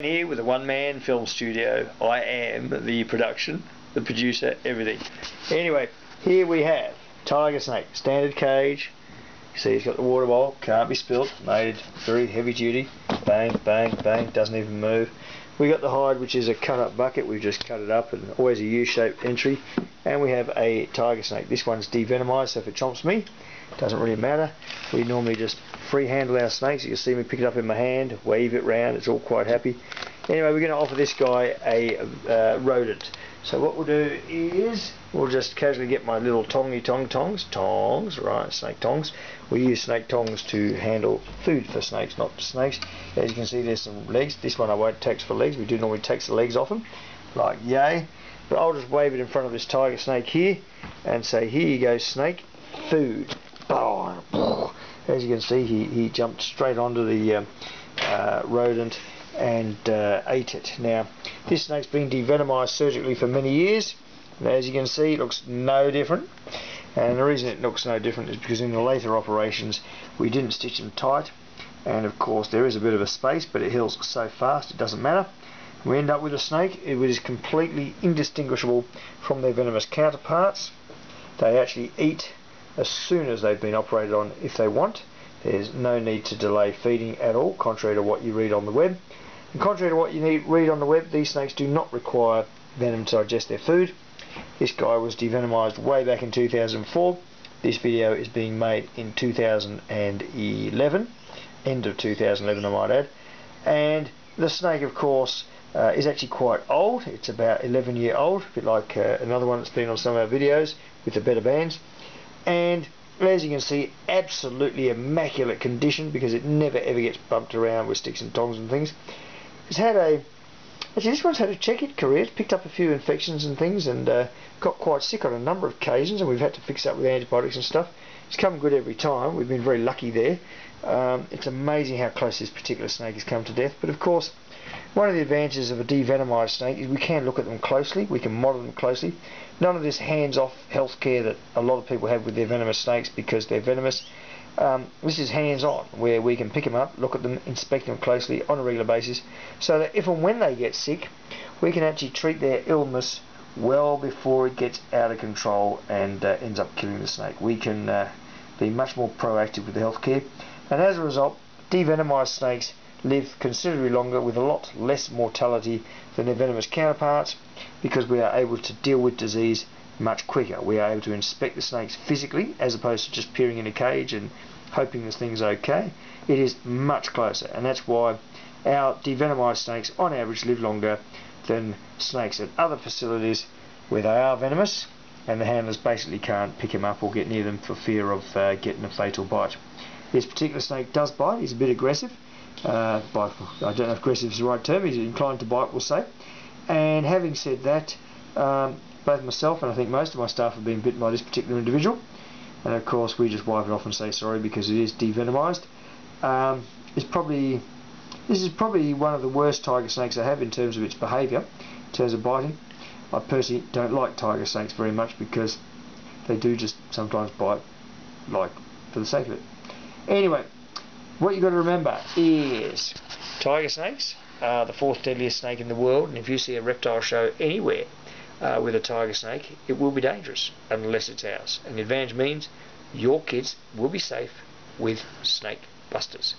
Here with a one-man film studio. I am the production, the producer, everything. Anyway, here we have Tiger Snake, standard cage. You see he's got the water bowl, can't be spilt, made very heavy duty. Bang, bang, bang, doesn't even move. We got the hide, which is a cut-up bucket. We've just cut it up, and always a U-shaped entry. And we have a Tiger Snake. This one's devenomized, so if it chomps me, it doesn't really matter. We normally just free handle our snakes. You can see me pick it up in my hand, wave it round. It's all quite happy. Anyway, we're going to offer this guy a rodent. So what we'll do is we'll just casually get my little tongs, right, snake tongs. We use snake tongs to handle food for snakes, not snakes. As you can see, there's some legs. This one I won't tax for legs. We do normally tax the legs off them, like yay. But I'll just wave it in front of this Tiger Snake here and say, here you go, snake, food. As you can see, he jumped straight onto the rodent and ate it. Now, this snake's been devenomized surgically for many years. And as you can see, it looks no different. And the reason it looks no different is because in the later operations, we didn't stitch them tight. And of course, there is a bit of a space, but it heals so fast, it doesn't matter. We end up with a snake. It is completely indistinguishable from their venomous counterparts. They actually eat as soon as they've been operated on if they want. There's no need to delay feeding at all, contrary to what you read on the web. And contrary to what you read on the web, these snakes do not require venom to digest their food. This guy was devenomized way back in 2004. This video is being made in 2011, end of 2011 I might add. And the snake, of course, is actually quite old. It's about 11 years old, a bit like another one that's been on some of our videos with the better bands. And as you can see, absolutely immaculate condition because it never ever gets bumped around with sticks and tongs and things. It's had a actually this one's had a checkered career. It's picked up a few infections and things, and got quite sick on a number of occasions, and we've had to fix up with antibiotics and stuff. It's come good every time. We've been very lucky there. It's amazing how close this particular snake has come to death, but of course, one of the advantages of a devenomized snake is we can look at them closely, we can model them closely. None of this hands-off healthcare that a lot of people have with their venomous snakes because they're venomous. This is hands-on, where we can pick them up, look at them, inspect them closely on a regular basis, so that if and when they get sick, we can actually treat their illness well before it gets out of control and ends up killing the snake. We can be much more proactive with the healthcare, and as a result, devenomized snakes live considerably longer with a lot less mortality than their venomous counterparts because we are able to deal with disease much quicker. We are able to inspect the snakes physically as opposed to just peering in a cage and hoping this thing's okay. It is much closer, and that's why our devenomized snakes on average live longer than snakes at other facilities where they are venomous and the handlers basically can't pick them up or get near them for fear of getting a fatal bite. This particular snake does bite. He's a bit aggressive. I don't know if aggressive is the right term. He's inclined to bite, we'll say. And having said that, both myself and I think most of my staff have been bitten by this particular individual, and of course we just wipe it off and say sorry because it is devenomized. This is probably one of the worst tiger snakes I have in terms of its behaviour, in terms of biting. I personally don't like tiger snakes very much because they do just sometimes bite, like for the sake of it. Anyway. What you've got to remember is tiger snakes are the fourth deadliest snake in the world, and if you see a reptile show anywhere with a tiger snake, it will be dangerous unless it's ours. And the advantage means your kids will be safe with snake busters.